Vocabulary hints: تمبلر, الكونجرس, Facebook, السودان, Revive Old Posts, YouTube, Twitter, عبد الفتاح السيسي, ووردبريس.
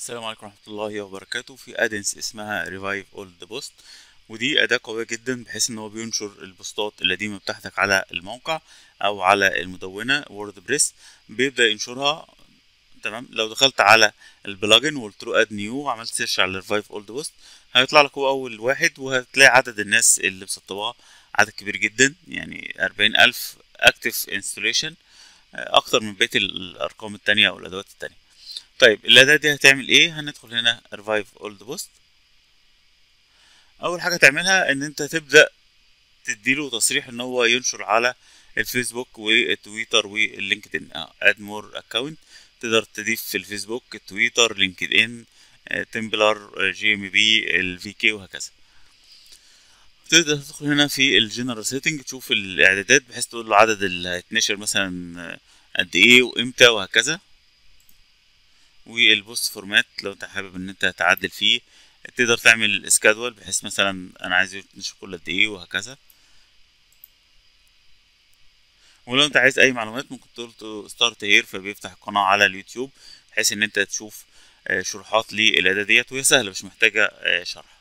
السلام عليكم ورحمة الله وبركاته. في ادنس اسمها Revive Old Posts، ودي أداة قوية جدا بحيث ان هو بينشر البوستات القديمة بتاعتك على الموقع او على المدونة ووردبريس، بيبدأ ينشرها. تمام، لو دخلت على البلجن وقلت له اد نيو وعملت سيرش على Revive Old Posts هيطلع لك هو اول واحد، وهتلاقي عدد الناس اللي مسطباها عدد كبير جدا، يعني 40,000 اكتف انستليشن، اكتر من بقية الارقام التانية او الادوات التانية. طيب الأداة دي هتعمل ايه؟ هندخل هنا Revive Old Posts. اول حاجة تعملها ان انت تبدأ تديله تصريح ان هو ينشر على الفيسبوك والتويتر واللينكدين. add more account، تقدر تضيف في الفيسبوك، التويتر، لينكدين، تمبلر، جي ام بي، الفي كي، وهكذا. تقدر تدخل هنا في الجنرال سيتنج تشوف الاعدادات بحيث تقول له عدد اللي هيتنشر مثلا قد ايه وامتى وهكذا، والبوست فورمات لو انت حابب ان انت تعدل فيه. تقدر تعمل اسكادول بحيث مثلا انا عايز يتنشر كل قد ايه وهكذا. ولو انت عايز اي معلومات ممكن تقول له ستارت هير، فبيفتح القناه على اليوتيوب بحيث ان انت تشوف شروحات للاداه ديت، وهي سهله مش محتاجه شرح.